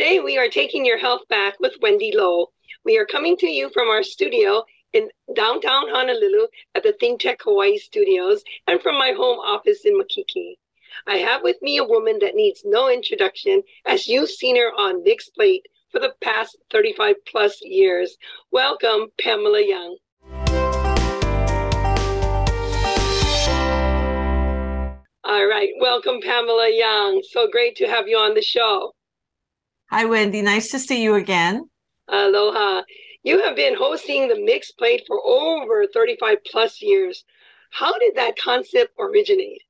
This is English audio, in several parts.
Today we are taking your health back with Wendy Loh. We are coming to you from our studio in downtown Honolulu at the ThinkTech Hawaii studios and from my home office in Makiki. I have with me a woman that needs no introduction, as you've seen her on Mixed Plate for the past 35 plus years. Welcome, Pamela Young. All right, welcome, Pamela Young. So great to have you on the show. Hi, Wendy. Nice to see you again. Aloha. You have been hosting the Mixed Plate for over 35 plus years. How did that concept originate?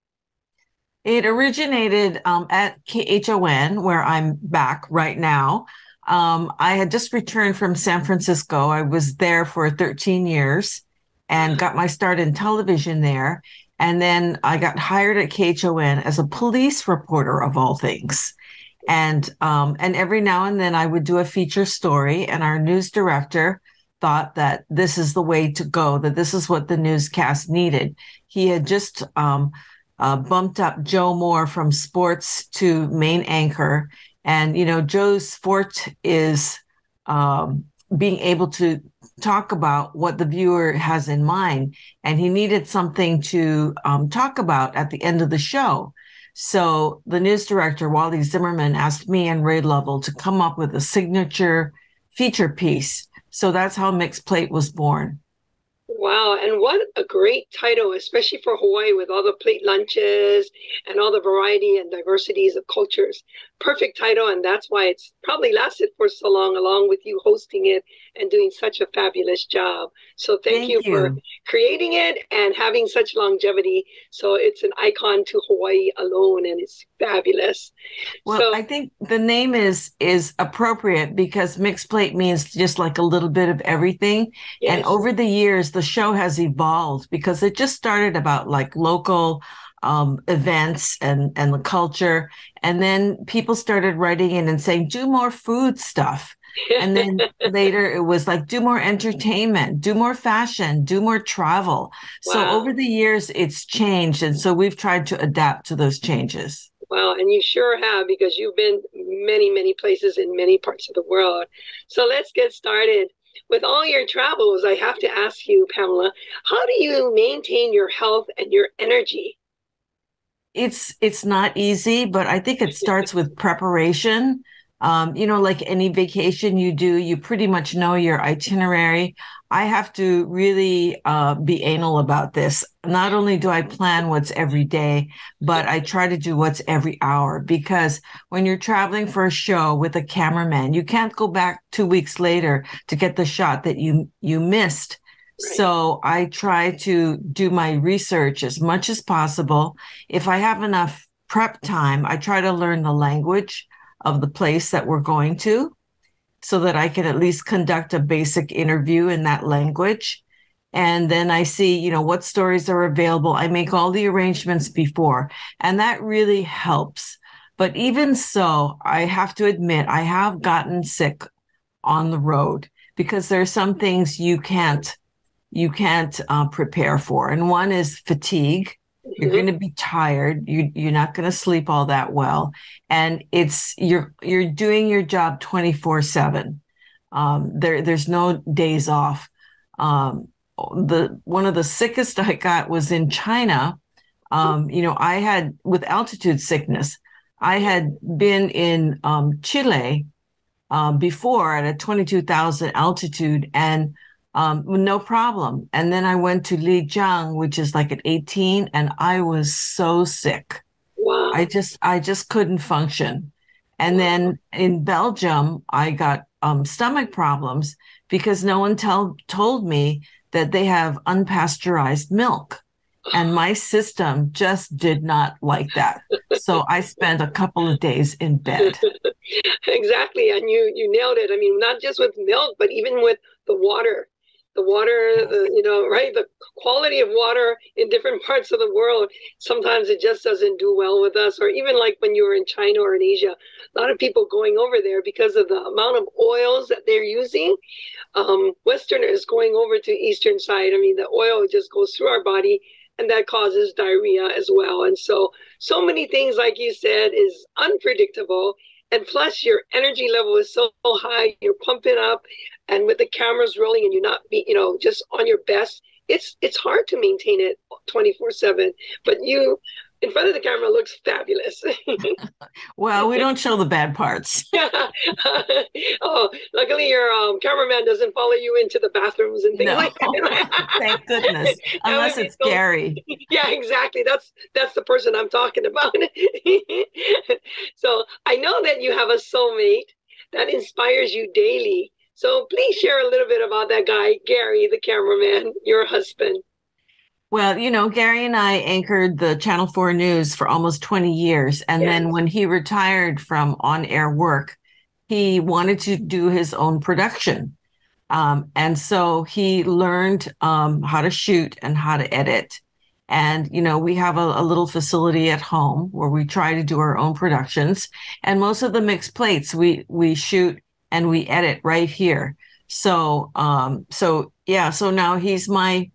It originated at KHON, where I'm back right now. I had just returned from San Francisco. I was there for 13 years and got my start in television there. And then I got hired at KHON as a police reporter, of all things. And every now and then I would do a feature story, and our news director thought that this is the way to go, that this is what the newscast needed. He had just bumped up Joe Moore from sports to main anchor. And, you know, Joe's forte is being able to talk about what the viewer has in mind. And he needed something to talk about at the end of the show. So the news director, Wally Zimmerman, asked me and Ray Lovell to come up with a signature feature piece. So that's how Mixed Plate was born. Wow, and what a great title, especially for Hawaii with all the plate lunches and all the variety and diversities of cultures. Perfect title, and that's why it's probably lasted for so long, along with you hosting it and doing such a fabulous job. So thank you for creating it and having such longevity. So it's an icon to Hawaii alone, and it's fabulous. Well, so, I think the name is appropriate because Mixed Plate means just like a little bit of everything. Yes. And over the years, the show has evolved because it just started about like local events and the culture. And then people started writing in and saying, do more food stuff. And then later it was like, do more entertainment, do more fashion, do more travel. Wow. So over the years, it's changed. And so we've tried to adapt to those changes. Wow, and you sure have, because you've been many, many places in many parts of the world. So let's get started. With all your travels, I have to ask you, Pamela, how do you maintain your health and your energy? It's not easy, but I think it starts with preparation. You know, like any vacation you do, you pretty much know your itinerary. I have to really be anal about this. Not only do I plan what's every day, but I try to do what's every hour, because when you're traveling for a show with a cameraman, you can't go back 2 weeks later to get the shot that you missed. Right. So I try to do my research as much as possible. If I have enough prep time, I try to learn the language of the place that we're going to, so that I can at least conduct a basic interview in that language. And then I see, you know, what stories are available. I make all the arrangements before, and that really helps. But even so, I have to admit, I have gotten sick on the road, because there are some things you can't prepare for. And one is fatigue. You're going to be tired. You're not going to sleep all that well. And it's you're doing your job 24/7. There's no days off. One of the sickest I got was in China. You know, I had with altitude sickness. I had been in Chile before at a 22,000 altitude, and no problem. And then I went to Lijiang, which is like at 18, and I was so sick. Wow. I just couldn't function. And then in Belgium, I got stomach problems because no one told me that they have unpasteurized milk. And my system just did not like that. So I spent a couple of days in bed. Exactly. And you nailed it. I mean, not just with milk, but even with the water. The water, you know, right? The quality of water in different parts of the world, sometimes it just doesn't do well with us. Or even like when you were in China or in Asia, a lot of people going over there because of the amount of oils that they're using. Westerners going over to Eastern side, I mean, the oil just goes through our body, and that causes diarrhea as well. And so many things, like you said, is unpredictable. And plus your energy level is so high, you're pumping up, and with the cameras rolling and you're not, just on your best, it's hard to maintain it 24/7, but you in front of the camera looks fabulous. Well, we don't show the bad parts. Oh, luckily your cameraman doesn't follow you into the bathrooms and things like that. Thank goodness. Unless it's so, Gary. Yeah, exactly. That's the person I'm talking about. So I know that you have a soulmate that inspires you daily. So please share a little bit about that guy, Gary, the cameraman, your husband. Well, Gary and I anchored the Channel 4 News for almost 20 years. And then when he retired from on-air work, he wanted to do his own production. And so he learned how to shoot and how to edit. And, we have a little facility at home where we try to do our own productions. And most of the mixed plates, we shoot and we edit right here. So, so now he's my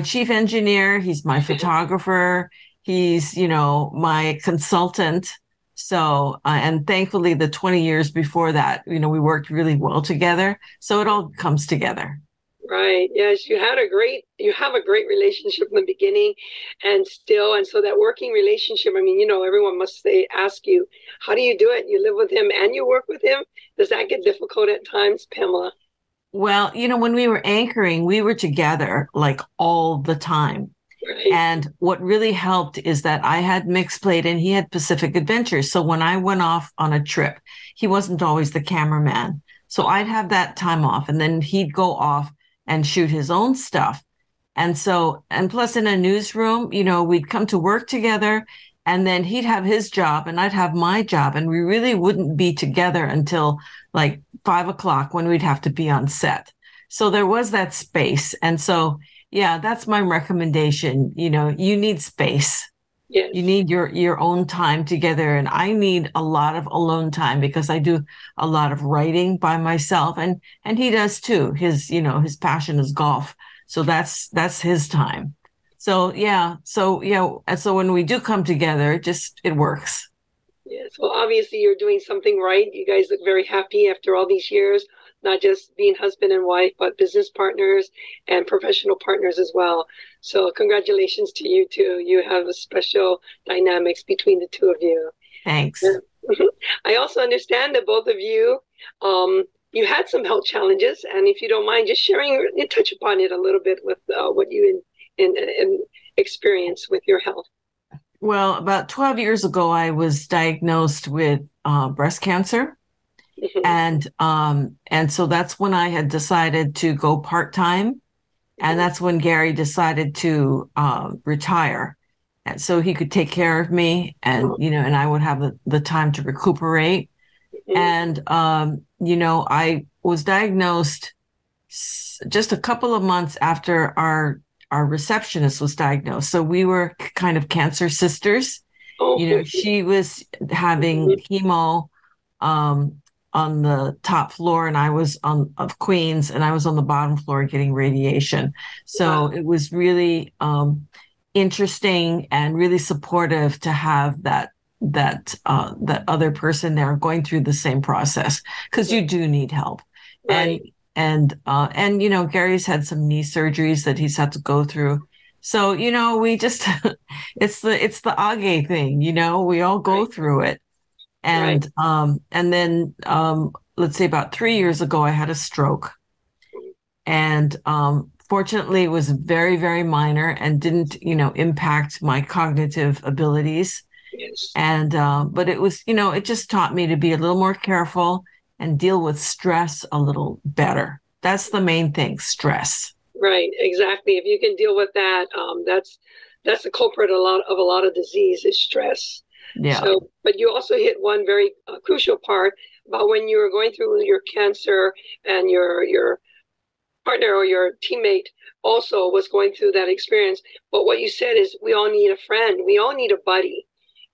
chief engineer. He's my photographer. He's, my consultant. So, and thankfully the 20 years before that, we worked really well together. So it all comes together. Right. Yes. You have a great relationship in the beginning and so that working relationship, everyone must ask you, how do you do it? You live with him and you work with him. Does that get difficult at times, Pamela? Well, when we were anchoring, we were together like all the time. Right. And what really helped is that I had Mixed Plate and he had Pacific Adventures. So when I went off on a trip, he wasn't always the cameraman. So I'd have that time off and then he'd go off and shoot his own stuff. And so, and plus in a newsroom, we'd come to work together and then he'd have his job and I'd have my job. And we really wouldn't be together until like 5 o'clock when we'd have to be on set. So there was that space. And so, yeah, that's my recommendation. You need space. Yes. You need your own time together. And I need a lot of alone time because I do a lot of writing by myself and he does too. His, his passion is golf. So that's his time. So, yeah. So, and so when we do come together, it works. Yes. Well, obviously you're doing something right. You guys look very happy after all these years, not just being husband and wife, but business partners and professional partners as well. So congratulations to you two. You have a special dynamics between the two of you. Thanks. I also understand that both of you, you had some health challenges. And if you don't mind just sharing, touch upon it a little bit with what you experience with your health. Well, about 12 years ago, I was diagnosed with breast cancer. Mm-hmm. And so that's when I had decided to go part-time. Mm-hmm. And that's when Gary decided to retire. And so he could take care of me and, and I would have the time to recuperate. Mm-hmm. And, I was diagnosed just a couple of months after our receptionist was diagnosed. So we were kind of cancer sisters. Oh, she was having chemo on the top floor and I was of Queens and I was on the bottom floor getting radiation. So it was really interesting and really supportive to have that other person there going through the same process because you do need help. Right. And Gary's had some knee surgeries that he's had to go through. So, we just, it's the Agé thing, we all go through it. And, and then let's say about 3 years ago, I had a stroke and, fortunately it was very, very minor and didn't, impact my cognitive abilities. Yes. And, but it was, it just taught me to be a little more careful and deal with stress a little better. That's the main thing, stress. Right, exactly. If you can deal with that, that's the culprit of a lot of disease is stress. Yeah. So, but you also hit one very crucial part about when you were going through your cancer and your partner or your teammate also was going through that experience. But what you said is we all need a friend. We all need a buddy.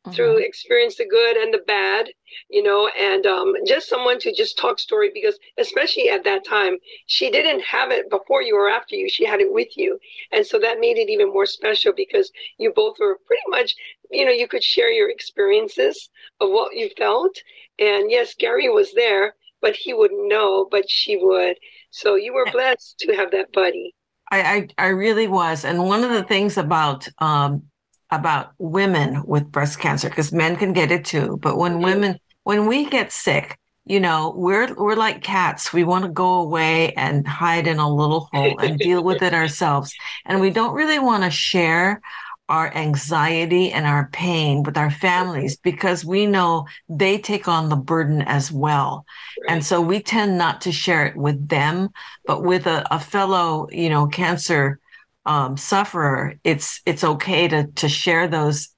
Mm-hmm. Through experience the good and the bad, and just someone to just talk story, because especially at that time, she didn't have it before you or after you, she had it with you. And so that made it even more special because you both were pretty much you know, you could share your experiences of what you felt. And yes, Gary was there, but he wouldn't know, but she would. So you were blessed to have that buddy. I really was. And one of the things about women with breast cancer, because men can get it too, but when women, when we get sick, you know, we're like cats. We want to go away and hide in a little hole and deal with it ourselves. And we don't really want to share our anxiety and our pain with our families, because we know they take on the burden as well. Right. And so we tend not to share it with them, but with a fellow, you know, cancer sufferer, it's okay to share those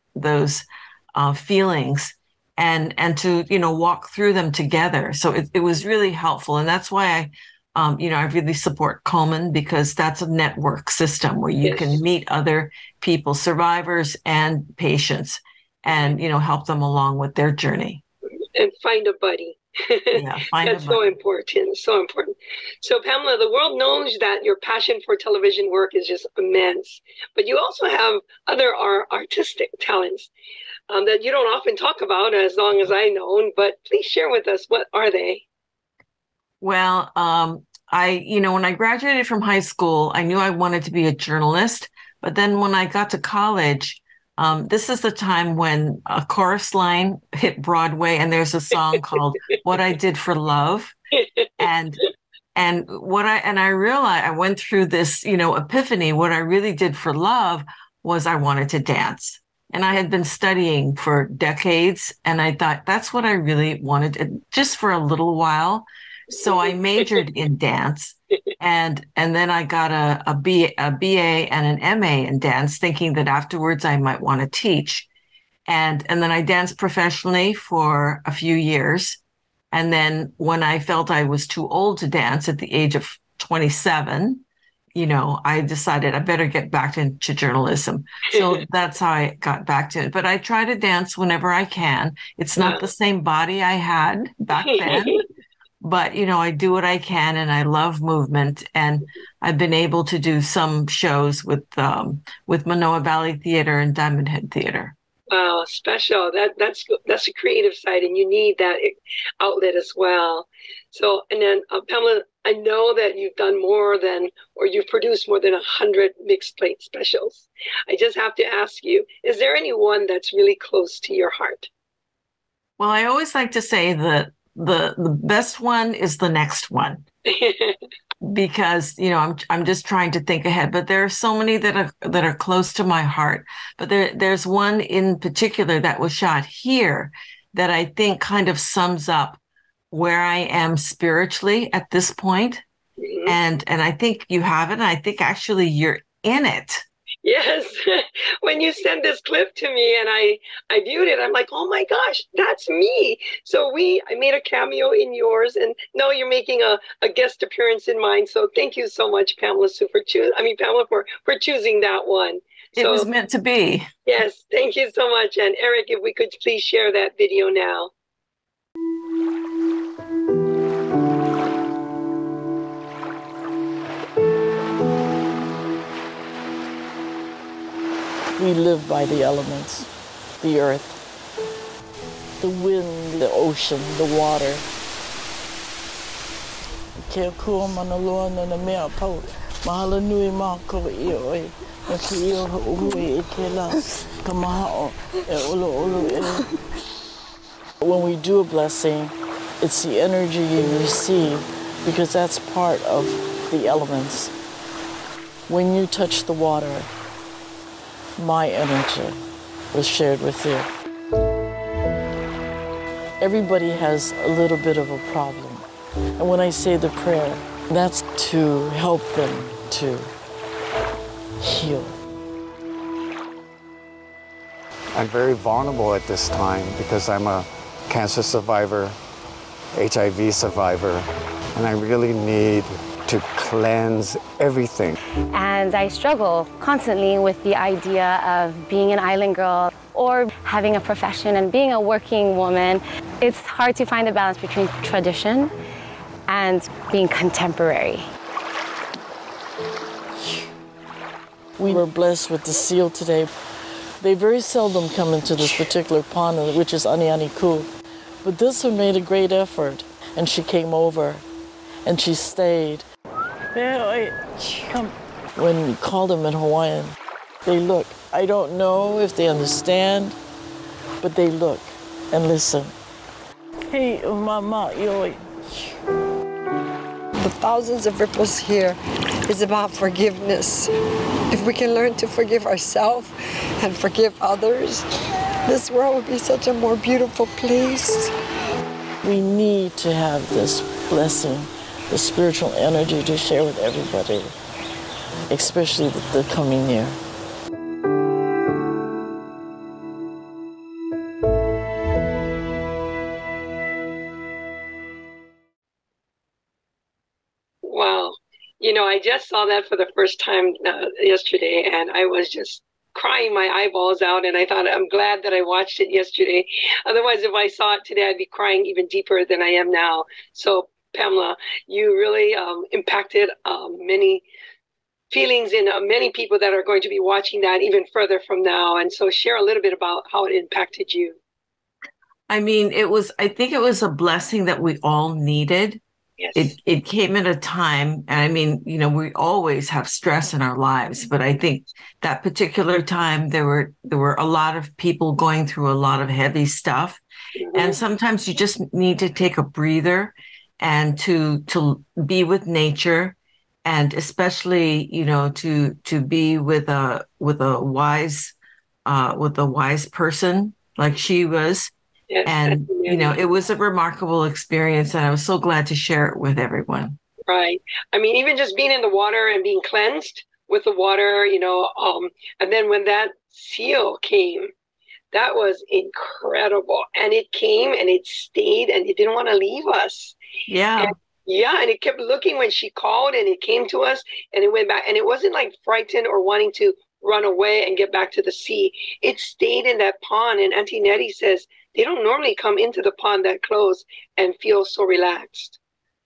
feelings and to, you know, walk through them together. So it was really helpful. And that's why I really support Komen, because that's a network system where you can meet other people, survivors and patients, and, you know, help them along with their journey. And find a buddy. Yeah, find that's a buddy. So important. So important. So Pamela, the world knows that your passion for television work is just immense, but you also have other artistic talents that you don't often talk about, as long as I know, but please share with us, what are they? Well, when I graduated from high school, I knew I wanted to be a journalist. But then when I got to college, this is the time when A Chorus Line hit Broadway, and there's a song called "What I Did for Love," and I realized, I went through this, you know, epiphany. What I really did for love was I wanted to dance. And I had been studying for decades, and I thought that's what I really wanted, just for a little while. So I majored in dance, and then I got a BA and an MA in dance, thinking that afterwards I might want to teach. And then I danced professionally for a few years. And then when I felt I was too old to dance at the age of 27, you know, I decided I better get back into journalism. So that's how I got back to it. But I try to dance whenever I can. It's not the same body I had back then. But, you know, I do what I can, and I love movement. And I've been able to do some shows with Manoa Valley Theater and Diamond Head Theater. Wow, special. That's a creative side, and you need that outlet as well. So, and then Pamela, I know that you've done you've produced more than 100 Mixed Plate specials. I just have to ask you, is there anyone that's really close to your heart? Well, I always like to say that the best one is the next one, because, you know, I'm just trying to think ahead, but there are so many that are close to my heart, but there's one in particular that was shot here that I think kind of sums up where I am spiritually at this point. Mm-hmm. And I think you have it. And I think actually you're in it. Yes. When you send this clip to me and I viewed it, I'm like, oh my gosh, that's me. So I made a cameo in yours, and no, you're making a guest appearance in mine. So thank you so much, Pamela Sue, for choosing that one. It was meant to be. Yes. Thank you so much. And Eric, if we could please share that video now. We live by the elements, the earth, the wind, the ocean, the water. Kia kua mana loa na mea pau. Mahala nui ma koe ioi. Na ki ioi uhui I ke la. Ka mahao e olo olo e. When we do a blessing, it's the energy you receive, because that's part of the elements. When you touch the water, my energy was shared with you. Everybody has a little bit of a problem. And when I say the prayer, that's to help them to heal. I'm very vulnerable at this time because I'm a cancer survivor, HIV survivor, and I really need to cleanse everything. And I struggle constantly with the idea of being an island girl or having a profession and being a working woman. It's hard to find a balance between tradition and being contemporary. We were blessed with the seal today. They very seldom come into this particular pond, which is Anianiku. But this one made a great effort, and she came over, and she stayed. When we called them in Hawaiian, they look. I don't know if they understand, but they look and listen. Hey, mama, yoi. The thousands of ripples here is about forgiveness. If we can learn to forgive ourselves and forgive others, this world would be such a more beautiful place. We need to have this blessing, the spiritual energy to share with everybody, especially the coming year. Wow. You know, I just saw that for the first time yesterday, and I was just crying my eyeballs out, and I thought, I'm glad that I watched it yesterday. Otherwise, if I saw it today, I'd be crying even deeper than I am now. So, Pamela, you really impacted many feelings in many people that are going to be watching that even further from now. And so share a little bit about how it impacted you. I mean, it was, I think it was a blessing that we all needed. Yes. It came at a time, and I mean, you know, we always have stress in our lives, but I think that particular time there were a lot of people going through a lot of heavy stuff. Mm-hmm. And sometimes you just need to take a breather and to be with nature, and especially, you know, to be with a wise person like she was. Yes, and, you know, it was a remarkable experience, and I was so glad to share it with everyone. Right. I mean, even just being in the water and being cleansed with the water, you know, and then when that seal came, that was incredible. And it came and it stayed and it didn't want to leave us. Yeah. And it kept looking when she called, and it came to us and it went back, and it wasn't like frightened or wanting to run away and get back to the sea. It stayed in that pond. And Auntie Nettie says, they don't normally come into the pond that close and feel so relaxed.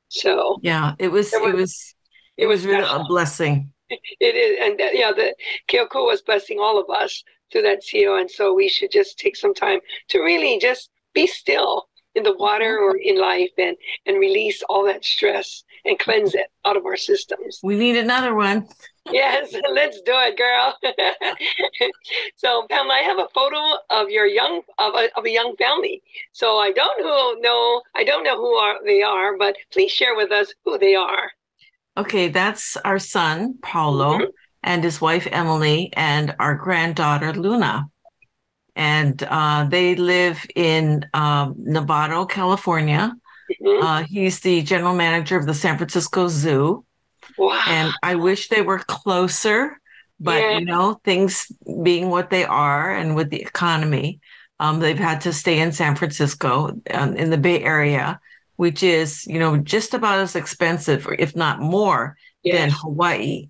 So yeah, it was really a blessing. It is, and the Keokua was blessing all of us through that seal, and so we should just take some time to really just be still in the water or in life, and release all that stress and cleanse it out of our systems. We need another one. Yes, let's do it, girl. So, Pamela, I have a photo of a young family. So I don't know who they are, but please share with us who they are. Okay, that's our son Paulo, mm-hmm. and his wife Emily, and our granddaughter Luna, and they live in Novato, California. Mm-hmm. He's the general manager of the San Francisco Zoo. Wow. And I wish they were closer, but yeah. You know, things being what they are, and with the economy, they've had to stay in San Francisco, in the Bay Area, which is, you know, just about as expensive, if not more, yes. than Hawaii.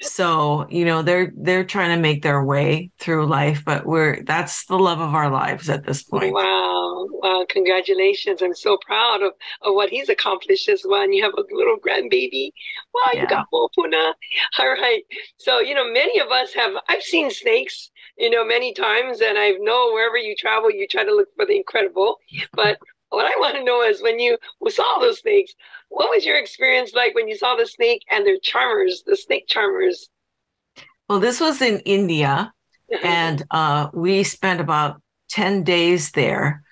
So, you know, they're trying to make their way through life, but that's the love of our lives at this point. Wow. Wow. Congratulations. I'm so proud of what he's accomplished as well. And you have a little grandbaby. Wow. Yeah. You got Hopuna. All right. So, you know, many of us I've seen snakes, you know, many times, and I know wherever you travel, you try to look for the incredible, but what I want to know is, when you saw those snakes, what was your experience like when you saw the snake and their charmers, the snake charmers? Well, this was in India, and we spent about 10 days there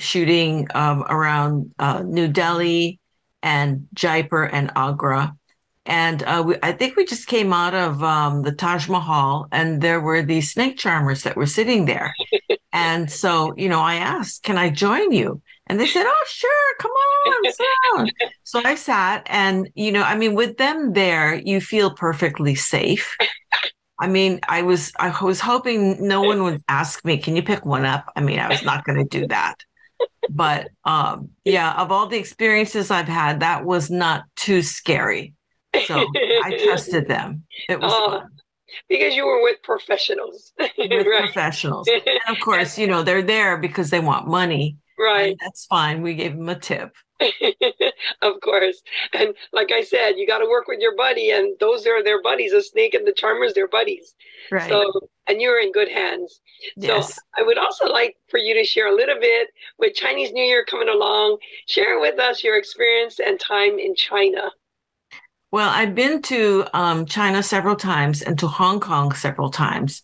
shooting around New Delhi and Jaipur and Agra. And I think we just came out of the Taj Mahal, and there were these snake charmers that were sitting there. And so, you know, I asked, can I join you? And they said, oh, sure, come on, sit down. So I sat, and, you know, I mean, with them there, you feel perfectly safe. I mean, I was hoping no one would ask me, can you pick one up? I mean, I was not going to do that. But yeah, of all the experiences I've had, that was not too scary. So I trusted them. It was fun. Because you were with professionals. With right? professionals. And of course, you know, they're there because they want money. Right. That's fine. We gave them a tip. Of course. And like I said, you got to work with your buddy, and those are their buddies. The snake and the charmer is their buddies. Right. So, and you're in good hands. Yes. So I would also like for you to share a little bit with Chinese New Year coming along. Share with us your experience and time in China. Well, I've been to China several times and to Hong Kong several times,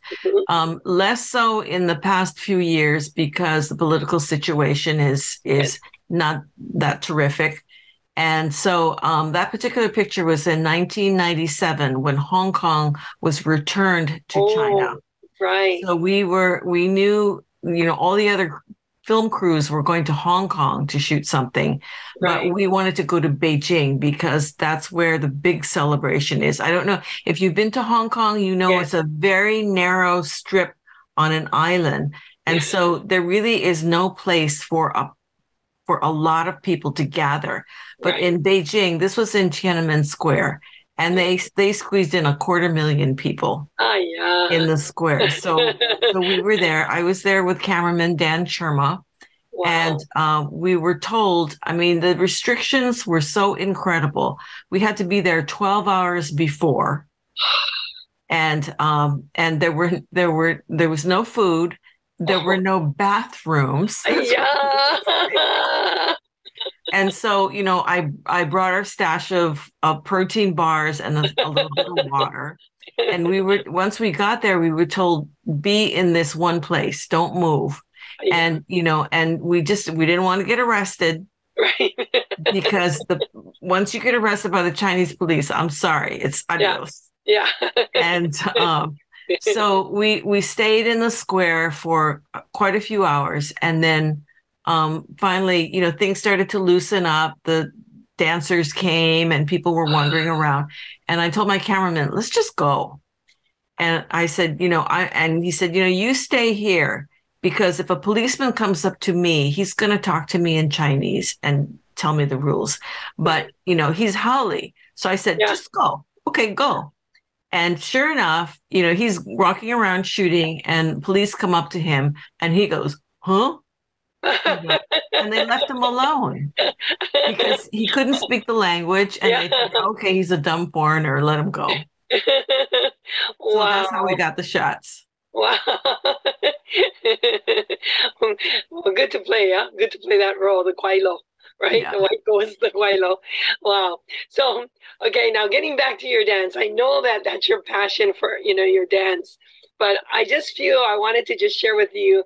less so in the past few years because the political situation is not that terrific. And so that particular picture was in 1997 when Hong Kong was returned to China. Right. So we knew, you know, all the other film crews were going to Hong Kong to shoot something, but we wanted to go to Beijing because that's where the big celebration is. I don't know if you've been to Hong Kong, you know, it's a very narrow strip on an island. And so there really is no place for a lot of people to gather. But in Beijing, this was in Tiananmen Square, and they squeezed in 250,000 people in the square. So, so we were there. I was there with cameraman Dan Cherma. Wow. And we were told, I mean, the restrictions were so incredible. We had to be there 12 hours before. And there was no food. There were no bathrooms. Yeah. And so, you know, I brought our stash of protein bars and a little bit of water. And we were, once we got there, we were told, be in this one place, don't move. Yeah. And, you know, and we didn't want to get arrested. Right. Because once you get arrested by the Chinese police, I'm sorry, it's adios. Yeah. And, so we stayed in the square for quite a few hours, and then finally, you know, things started to loosen up. The dancers came and people were wandering around, and I told my cameraman, let's just go. And I said, you know, and he said, you know, you stay here, because if a policeman comes up to me, he's going to talk to me in Chinese and tell me the rules. But, you know, he's Howley. So I said, just go. Okay, go. And sure enough, you know, he's walking around shooting, and police come up to him, and he goes, huh? And they left him alone because he couldn't speak the language. And they said, okay, he's a dumb foreigner, let him go. So that's how we got the shots. Wow. Well, good to play, huh? Good to play that role, the Kuai-lo. Right? Yeah. The white goes the Wailo. Wow. So, okay, now getting back to your dance, I know that that's your passion for, you know, your dance, but I just feel I wanted to just share with you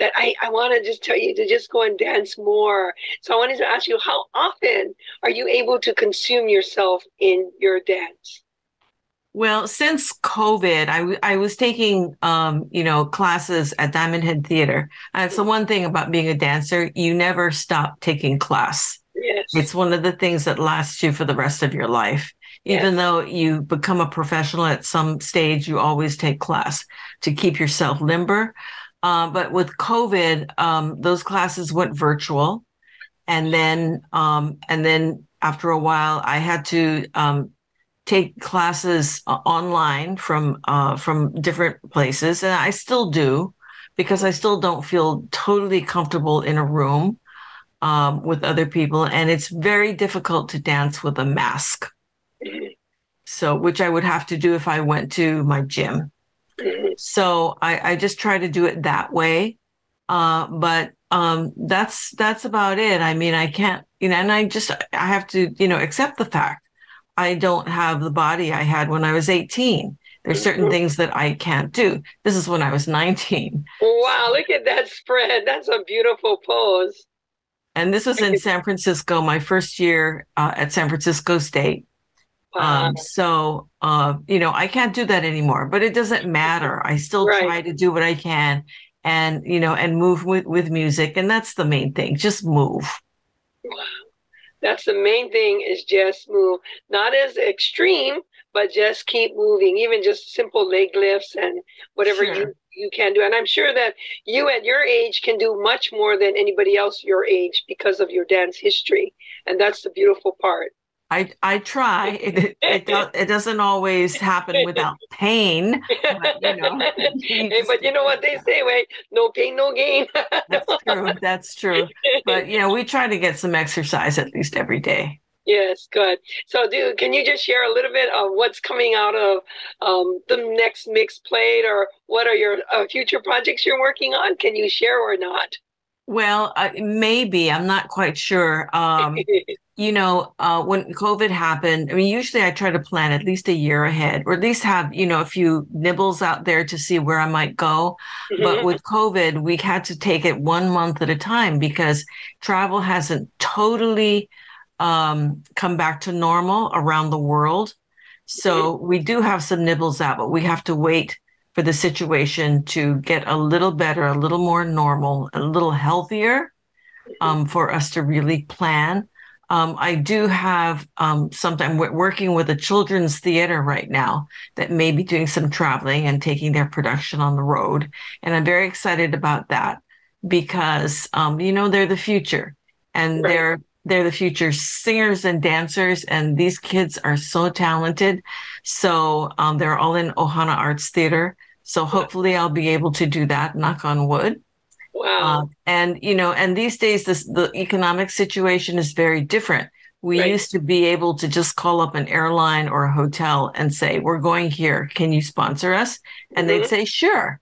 that I want to just tell you to just go and dance more. So I wanted to ask you, how often are you able to consume yourself in your dance? Well, since COVID, I was taking, you know, classes at Diamond Head Theater. That's the one thing about being a dancer. You never stop taking class. Yes. It's one of the things that lasts you for the rest of your life. Even though you become a professional at some stage, you always take class to keep yourself limber. But with COVID, those classes went virtual. And then after a while, I had to, take classes online from different places. And I still do, because I still don't feel totally comfortable in a room with other people. And it's very difficult to dance with a mask. So, which I would have to do if I went to my gym. So I just try to do it that way. But that's about it. I mean, I can't, you know, and I have to, you know, accept the fact I don't have the body I had when I was 18. There's certain things that I can't do. This is when I was 19. Wow, look at that spread. That's a beautiful pose. And this was in San Francisco, my first year at San Francisco State. Wow. So, you know, I can't do that anymore, but it doesn't matter. I still try to do what I can and, you know, and move with music. And that's the main thing. Just move. Wow. That's the main thing, is just move. Not as extreme, but just keep moving. Even just simple leg lifts and whatever you can do. And I'm sure that you at your age can do much more than anybody else your age because of your dance history. And that's the beautiful part. I try. It doesn't always happen without pain. But you know, what they say, right? No pain, no gain. That's true. That's true. But yeah, we try to get some exercise at least every day. Yes, good. So, dude, can you just share a little bit of what's coming out of the next Mixed Plate, or what are your future projects you're working on? Can you share or not? Well, maybe. I'm not quite sure. When COVID happened, I mean, usually I try to plan at least a year ahead, or at least have, a few nibbles out there to see where I might go. Mm-hmm. But with COVID, we had to take it 1 month at a time because travel hasn't totally come back to normal around the world. So we do have some nibbles out, but we have to wait for the situation to get a little better, a little more normal, a little healthier for us to really plan. I do have sometimes working with a children's theater right now that may be doing some traveling and taking their production on the road. And I'm very excited about that because, they're the future, and right. They're the future singers and dancers, and these kids are so talented. So they're all in Ohana Arts Theater. So hopefully I'll be able to do that, knock on wood. Wow. And these days, the economic situation is very different. We right. used to be able to just call up an airline or a hotel and say, we're going here. Can you sponsor us? And mm-hmm. they'd say, sure.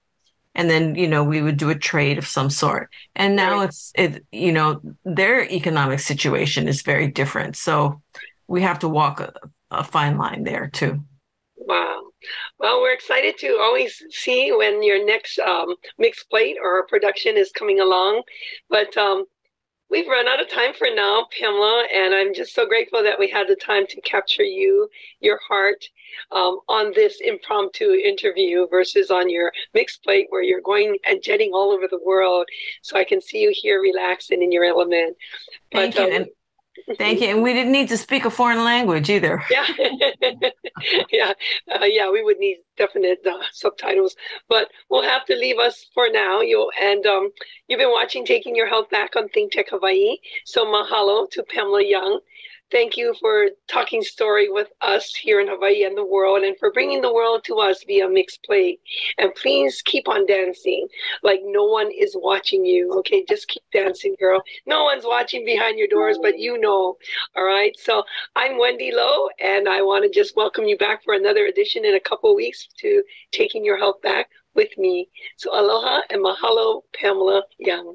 And then, we would do a trade of some sort. And now right. Their economic situation is very different. So we have to walk a fine line there, too. Wow. Well, we're excited to always see when your next Mixed Plate or production is coming along. But we've run out of time for now, Pamela. And I'm just so grateful that we had the time to capture you, your heart, on this impromptu interview versus on your Mixed Plate where you're going and jetting all over the world. So I can see you here relaxed and in your element. But, thank you. Thank you. And we didn't need to speak a foreign language either. Yeah. We would need definite subtitles, but we'll have to leave us for now. You've been watching Taking Your Health Back on ThinkTech Hawaii. So mahalo to Pamela Young. Thank you for talking story with us here in Hawaii and the world, and for bringing the world to us via Mixed Plate. And please keep on dancing like no one is watching you. Okay, just keep dancing, girl. No one's watching behind your doors, but you know. All right, so I'm Wendy Loh, and I want to just welcome you back for another edition in a couple of weeks to Taking Your Health Back with me. So aloha and mahalo, Pamela Young.